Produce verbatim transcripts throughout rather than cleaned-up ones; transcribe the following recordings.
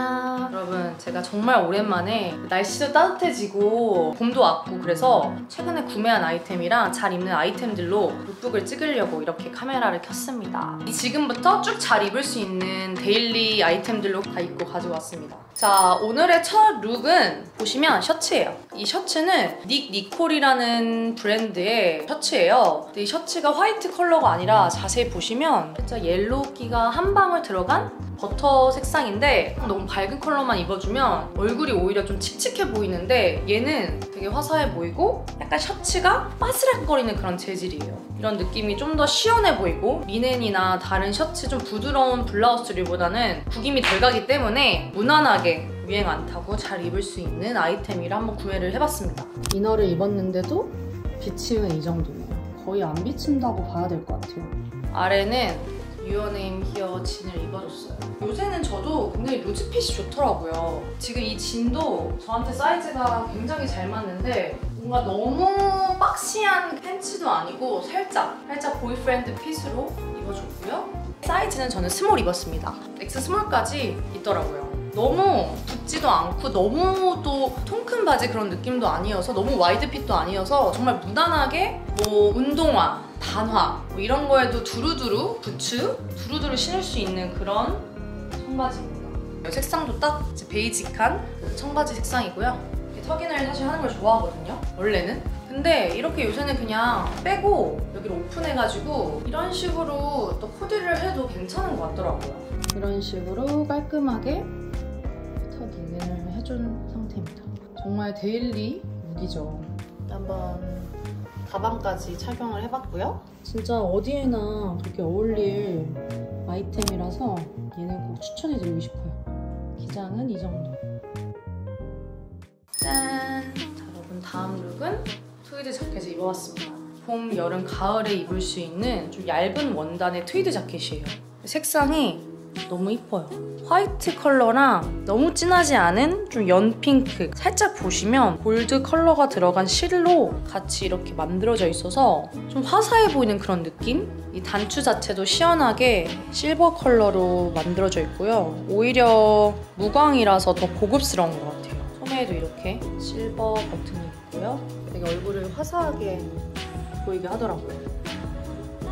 안녕. 여러분, 제가 정말 오랜만에 날씨도 따뜻해지고 봄도 왔고 그래서 최근에 구매한 아이템이랑 잘 입는 아이템들로 룩북을 찍으려고 이렇게 카메라를 켰습니다. 지금부터 쭉 잘 입을 수 있는 데일리 아이템들로 다 입고 가져왔습니다. 자, 오늘의 첫 룩은 보시면 셔츠예요. 이 셔츠는 닉 니콜이라는 브랜드의 셔츠예요. 근데 이 셔츠가 화이트 컬러가 아니라 자세히 보시면 살짝 옐로우기가 한 방울 들어간 버터 색상인데 너무 밝은 컬러만 입어주면 얼굴이 오히려 좀 칙칙해 보이는데 얘는 되게 화사해 보이고 약간 셔츠가 바스락거리는 그런 재질이에요. 이런 느낌이 좀 더 시원해 보이고 리넨이나 다른 셔츠 좀 부드러운 블라우스들보다는 구김이 덜 가기 때문에 무난하게 유행 안 타고 잘 입을 수 있는 아이템이라 한번 구매를 해봤습니다. 이너를 입었는데도 비침은 이 정도예요. 거의 안 비친다고 봐야 될 것 같아요. 아래는 유어네임히어 진을 입어줬어요. 요새는 저도 굉장히 루즈핏이 좋더라고요. 지금 이 진도 저한테 사이즈가 굉장히 잘 맞는데 뭔가 너무 박시한 팬츠도 아니고 살짝 살짝 보이프렌드 핏으로 입어줬고요. 사이즈는 저는 스몰 입었습니다. 엑스 스몰까지 있더라고요. 너무 붓지도 않고 너무 또 통큰 바지 그런 느낌도 아니어서 너무 와이드 핏도 아니어서 정말 무난하게 뭐 운동화 단화 뭐 이런 거에도 두루두루 부츠 두루두루 신을 수 있는 그런 청바지입니다. 색상도 딱 베이직한 청바지 색상이고요. 턱인을 사실 하는 걸 좋아하거든요, 원래는. 근데 이렇게 요새는 그냥 빼고 여기를 오픈해가지고 이런 식으로 또 코디를 해도 괜찮은 것 같더라고요. 이런 식으로 깔끔하게 턱인을 해준 상태입니다. 정말 데일리 룩이죠. 한번 가방까지 착용을 해봤고요. 진짜 어디에나 그렇게 어울릴 아이템이라서 얘는 꼭 추천해드리고 싶어요. 기장은 이 정도. 짠! 자, 여러분, 다음 룩은 트위드 자켓을 입어봤습니다. 봄, 여름, 가을에 입을 수 있는 좀 얇은 원단의 트위드 자켓이에요. 색상이 너무 이뻐요. 화이트 컬러랑 너무 진하지 않은 좀 연핑크, 살짝 보시면 골드 컬러가 들어간 실로 같이 이렇게 만들어져 있어서 좀 화사해 보이는 그런 느낌? 이 단추 자체도 시원하게 실버 컬러로 만들어져 있고요. 오히려 무광이라서 더 고급스러운 것 같아요. 소매에도 이렇게 실버 버튼이 있고요. 되게 얼굴을 화사하게 보이게 하더라고요.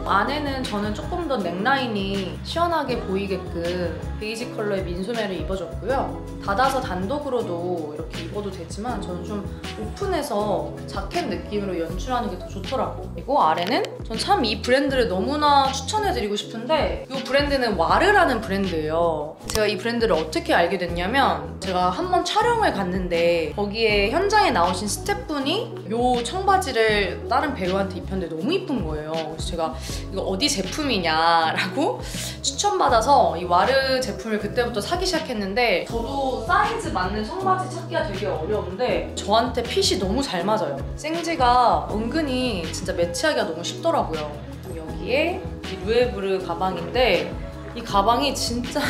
안에는 저는 조금 더 넥라인이 시원하게 보이게끔 베이지 컬러의 민소매를 입어줬고요. 닫아서 단독으로도 이렇게 입어도 되지만 저는 좀 오픈해서 자켓 느낌으로 연출하는 게 더 좋더라고요. 그리고 아래는 전 참 이 브랜드를 너무나 추천해드리고 싶은데 이 브랜드는 와르라는 브랜드예요. 제가 이 브랜드를 어떻게 알게 됐냐면 제가 한번 촬영을 갔는데 거기에 현장에 나오신 스태프분이 이 청바지를 다른 배우한테 입혔는데 너무 이쁜 거예요. 그래서 제가 이거 어디 제품이냐라고 추천받아서 이 와르 제품을 그때부터 사기 시작했는데 저도 사이즈 맞는 청바지 찾기가 되게 어려운데 저한테 핏이 너무 잘 맞아요. 생지가 은근히 진짜 매치하기가 너무 쉽더라고요. 여기에 이 루에브르 가방인데 이 가방이 진짜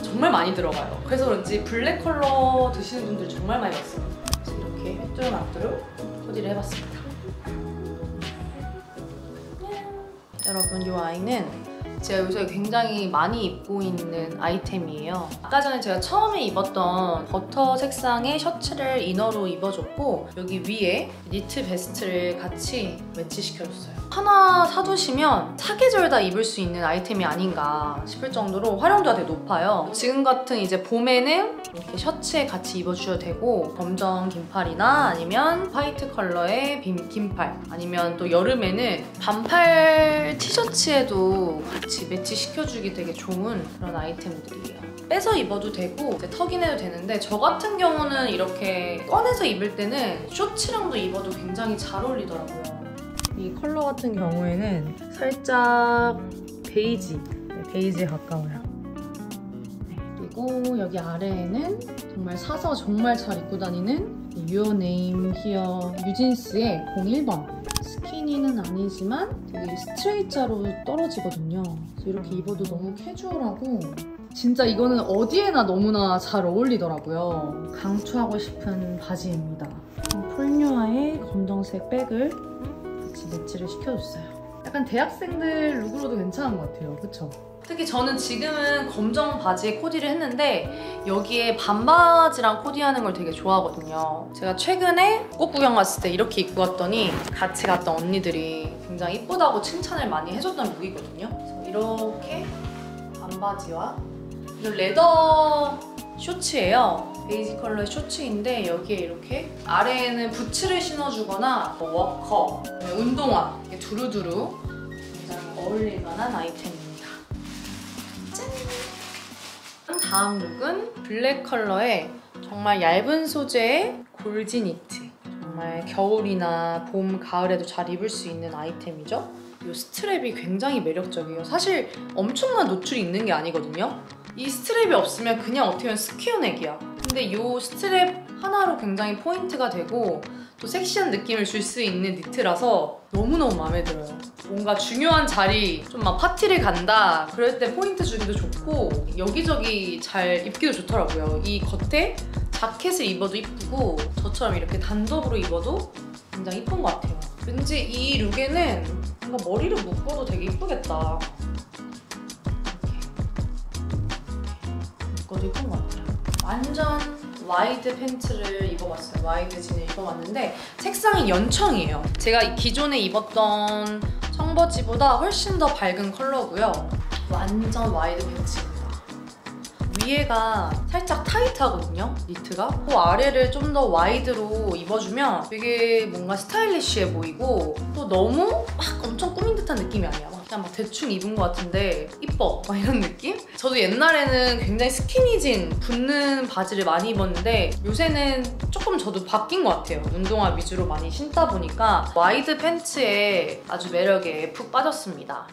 정말 많이 들어가요. 그래서 그런지 블랙 컬러 드시는 분들 정말 많이 봤어요. 그래서 이렇게 휘뚜루마뚜루 코디를 해봤습니다. 여러분, 이 아이는 제가 요새 굉장히 많이 입고 있는 아이템이에요. 아까 전에 제가 처음에 입었던 버터 색상의 셔츠를 이너로 입어줬고 여기 위에 니트 베스트를 같이 매치시켜줬어요. 하나 사두시면 사계절다 입을 수 있는 아이템이 아닌가 싶을 정도로 활용도가 되게 높아요. 지금 같은 이제 봄에는 이렇게 셔츠에 같이 입어주셔도 되고 검정 긴팔이나 아니면 화이트 컬러의 빈 긴팔 아니면 또 여름에는 반팔 티셔츠에도 같이 매치시켜주기 되게 좋은 그런 아이템들이에요. 빼서 입어도 되고 턱인해도 되는데 저 같은 경우는 이렇게 꺼내서 입을 때는 쇼츠랑도 입어도 굉장히 잘 어울리더라고요. 이 컬러 같은 경우에는 살짝 베이지, 네, 베이지에 가까워요. 네. 그리고 여기 아래에는 정말 사서 정말 잘 입고 다니는 유어네임히어 뉴진스의 공일 번. 스키니는 아니지만 되게 스트레이트로 떨어지거든요. 그래서 이렇게 입어도 너무 캐주얼하고 진짜 이거는 어디에나 너무나 잘 어울리더라고요. 강추하고 싶은 바지입니다. 폴뉴아의 검정색 백을 매치를 시켜줬어요. 약간 대학생들 룩으로도 괜찮은 것 같아요. 그쵸? 특히 저는 지금은 검정 바지에 코디를 했는데 여기에 반바지랑 코디하는 걸 되게 좋아하거든요. 제가 최근에 꽃 구경 갔을 때 이렇게 입고 갔더니 같이 갔던 언니들이 굉장히 예쁘다고 칭찬을 많이 해줬던 룩이거든요. 그래서 이렇게 반바지와 이 레더 쇼츠예요. 베이지 컬러의 쇼츠인데 여기에 이렇게 아래에는 부츠를 신어주거나 뭐 워커, 운동화 이렇게 두루두루 굉장히 어울릴 만한 아이템입니다. 짠! 다음 룩은 블랙 컬러의 정말 얇은 소재의 골지 니트. 정말 겨울이나 봄, 가을에도 잘 입을 수 있는 아이템이죠. 이 스트랩이 굉장히 매력적이에요. 사실 엄청난 노출이 있는 게 아니거든요. 이 스트랩이 없으면 그냥 어떻게 보면 스퀘어넥이야. 근데 이 스트랩 하나로 굉장히 포인트가 되고 또 섹시한 느낌을 줄 수 있는 니트라서 너무너무 마음에 들어요. 뭔가 중요한 자리, 좀 막 파티를 간다 그럴 때 포인트 주기도 좋고 여기저기 잘 입기도 좋더라고요. 이 겉에 자켓을 입어도 이쁘고 저처럼 이렇게 단독으로 입어도 굉장히 이쁜 것 같아요. 왠지 이 룩에는 뭔가 머리를 묶어도 되게 이쁘겠다. 것도 예쁜 것 같아요. 완전 와이드 팬츠를 입어봤어요. 와이드 진을 입어봤는데 색상이 연청이에요. 제가 기존에 입었던 청바지보다 훨씬 더 밝은 컬러고요. 완전 와이드 팬츠입니다. 위에가 살짝 타이트하거든요, 니트가. 그 아래를 좀 더 와이드로 입어주면 되게 뭔가 스타일리쉬해 보이고 또 너무 막 엄청 꾸민 듯한 느낌이 아니야. 그냥 막 대충 입은 것 같은데 이뻐! 막 이런 느낌? 저도 옛날에는 굉장히 스키니진, 붙는 바지를 많이 입었는데 요새는 조금 저도 바뀐 것 같아요. 운동화 위주로 많이 신다 보니까 와이드 팬츠에 아주 매력에 푹 빠졌습니다.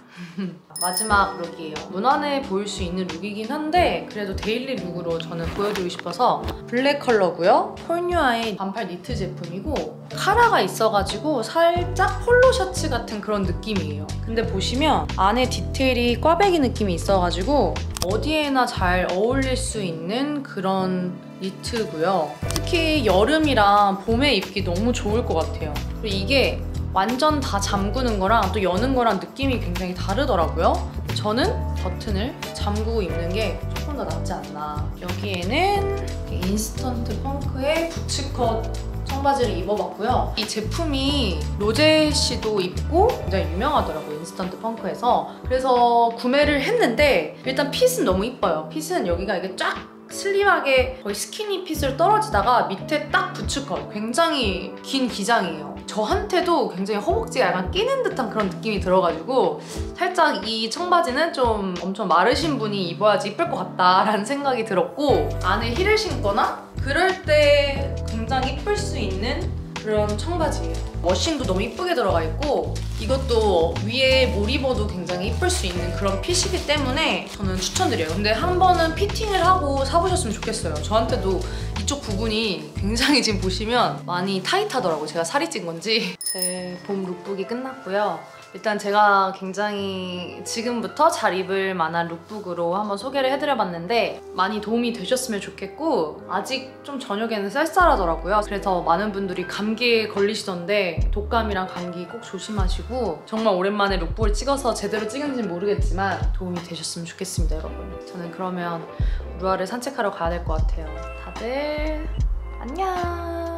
마지막 룩이에요. 무난해 보일 수 있는 룩이긴 한데 그래도 데일리 룩으로 저는 보여드리고 싶어서 블랙 컬러고요. 폴뉴아의 반팔 니트 제품이고 카라가 있어가지고 살짝 폴로 셔츠 같은 그런 느낌이에요. 근데 보시면 안에 디테일이 꽈배기 느낌이 있어가지고 어디에나 잘 어울릴 수 있는 그런 니트고요. 특히 여름이랑 봄에 입기 너무 좋을 것 같아요. 그리고 이게 완전 다 잠그는 거랑 또 여는 거랑 느낌이 굉장히 다르더라고요. 저는 버튼을 잠그고 입는 게 조금 더 낫지 않나. 여기에는 인스턴트 펑크의 부츠컷 청바지를 입어봤고요. 이 제품이 로제 씨도 입고 굉장히 유명하더라고요, 인스턴트 펑크에서. 그래서 구매를 했는데 일단 핏은 너무 이뻐요. 핏은 여기가 이게 쫙 슬림하게 거의 스키니 핏으로 떨어지다가 밑에 딱 부츠컷, 굉장히 긴 기장이에요. 저한테도 굉장히 허벅지가 약간 끼는 듯한 그런 느낌이 들어가지고 살짝 이 청바지는 좀 엄청 마르신 분이 입어야지 이쁠 것 같다라는 생각이 들었고 안에 힐을 신거나 그럴 때 굉장히 이쁠 수 있는 그런 청바지예요. 워싱도 너무 이쁘게 들어가 있고 이것도 위에 뭘 입어도 굉장히 이쁠 수 있는 그런 핏이기 때문에 저는 추천드려요. 근데 한 번은 피팅을 하고 사보셨으면 좋겠어요. 저한테도 이쪽 부분이 굉장히 지금 보시면 많이 타이트하더라고요. 제가 살이 찐 건지. 제 봄 룩북이 끝났고요. 일단 제가 굉장히 지금부터 잘 입을 만한 룩북으로 한번 소개를 해드려봤는데 많이 도움이 되셨으면 좋겠고 아직 좀 저녁에는 쌀쌀하더라고요. 그래서 많은 분들이 감기에 걸리시던데 독감이랑 감기 꼭 조심하시고 정말 오랜만에 룩북을 찍어서 제대로 찍은지는 모르겠지만 도움이 되셨으면 좋겠습니다, 여러분. 저는 그러면 루아를 산책하러 가야 될 것 같아요. 다들 안녕!